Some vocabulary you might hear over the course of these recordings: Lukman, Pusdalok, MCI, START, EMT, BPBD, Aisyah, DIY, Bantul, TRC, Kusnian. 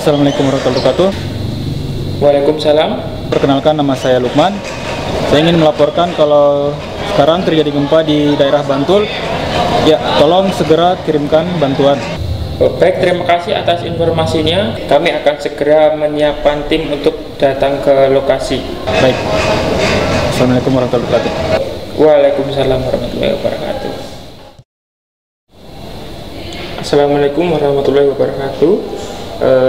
Assalamualaikum warahmatullahi wabarakatuh. Waalaikumsalam. Perkenalkan, nama saya Lukman. Saya ingin melaporkan kalau sekarang terjadi gempa di daerah Bantul. Ya, tolong segera kirimkan bantuan. Baik, terima kasih atas informasinya. Kami akan segera menyiapkan tim untuk datang ke lokasi. Baik. Assalamualaikum warahmatullahi wabarakatuh. Waalaikumsalam warahmatullahi wabarakatuh. Assalamualaikum warahmatullahi wabarakatuh.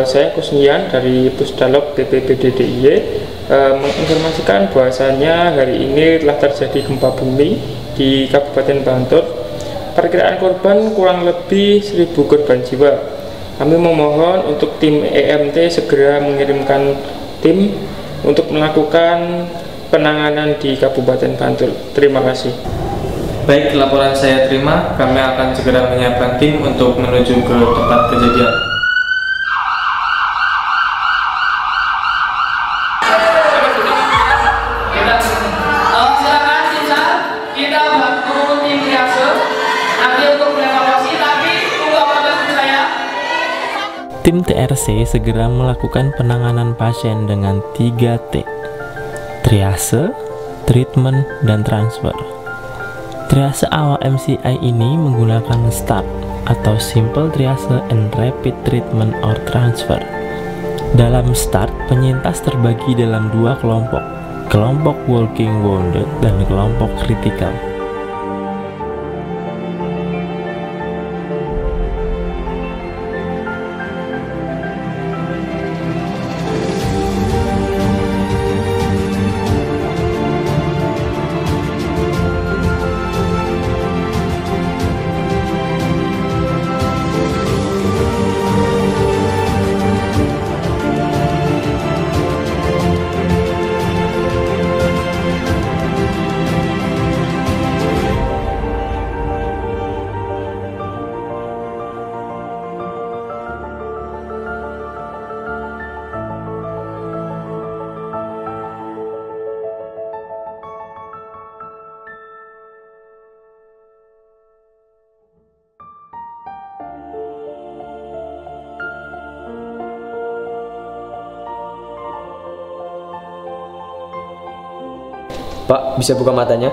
Saya Kusnian dari Pusdalok BPBD DIY menginformasikan bahwasannya hari ini telah terjadi gempa bumi di Kabupaten Bantul. Perkiraan korban kurang lebih 1000 korban jiwa. Kami memohon untuk tim EMT segera mengirimkan tim untuk melakukan penanganan di Kabupaten Bantul. Terima kasih. Baik, laporan saya terima. Kami akan segera menyiapkan tim untuk menuju ke tempat kejadian. Tim TRC segera melakukan penanganan pasien dengan 3T, triase, treatment, dan transfer. Triase awal MCI ini menggunakan START atau Simple Triase and Rapid Treatment or Transfer. Dalam START, penyintas terbagi dalam dua kelompok, kelompok Walking Wounded dan kelompok Critical. Pak, bisa buka matanya?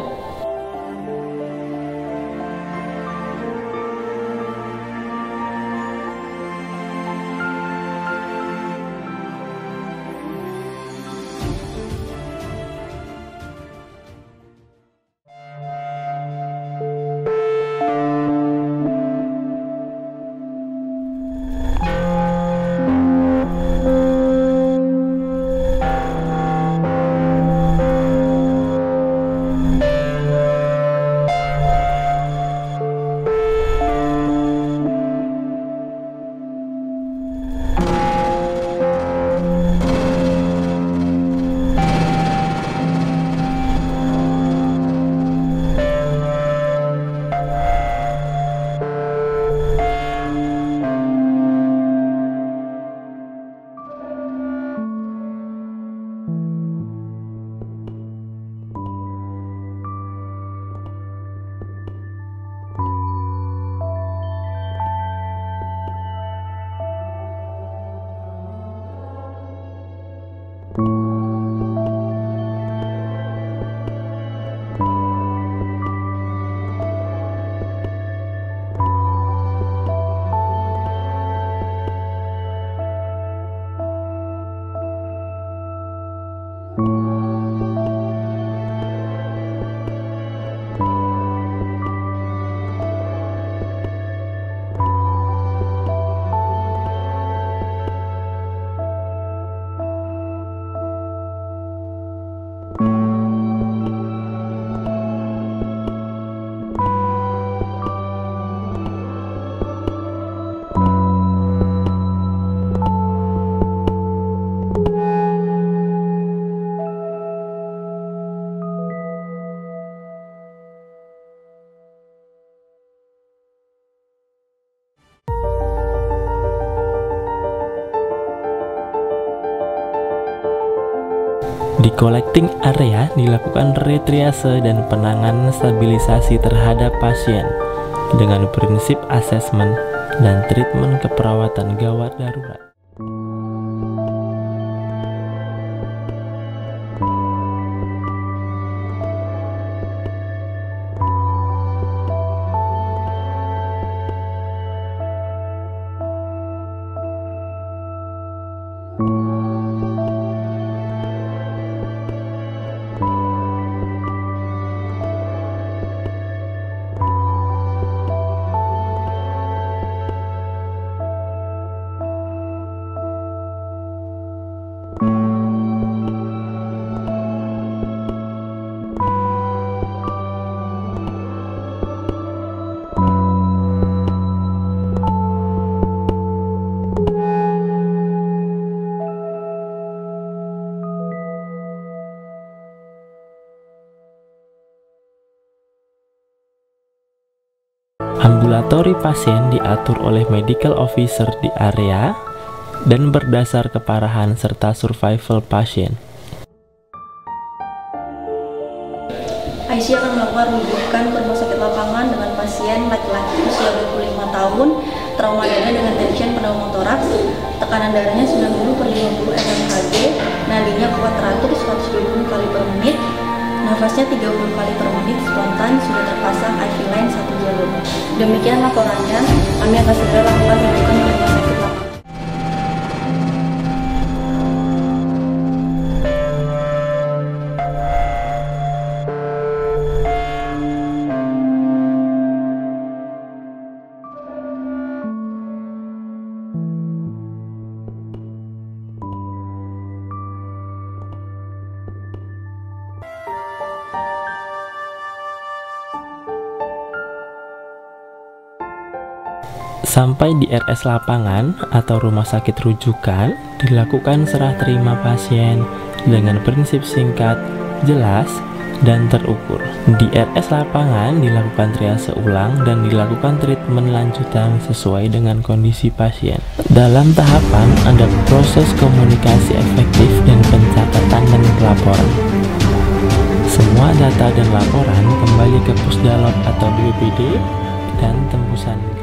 Di collecting area dilakukan retriase dan penanganan stabilisasi terhadap pasien dengan prinsip asesmen dan treatment keperawatan gawat darurat. Ambulatori pasien diatur oleh medical officer di area dan berdasar keparahan serta survival pasien. Aisyah akan melakukan rujukan ke rumah sakit lapangan dengan pasien laki-laki usia 25 tahun, trauma dada dengan tension pada pneumo toraks, tekanan darahnya 90/50 mmHg, nadinya kuat teratur 120 kali per menit, nafasnya 30 kali per menit spontan, sudah terpasang IV line 1 jalur. Demikian laporannya, kami akan segera lakukan rujukan ke rumah sakit lapangan. Sampai di RS lapangan atau rumah sakit rujukan, dilakukan serah terima pasien dengan prinsip singkat, jelas, dan terukur. Di RS lapangan dilakukan triase ulang dan dilakukan treatment lanjutan sesuai dengan kondisi pasien. Dalam tahapan ada proses komunikasi efektif dan pencatatan dan pelaporan. Semua data dan laporan kembali ke Pusdalok atau BPBD dan tembusan.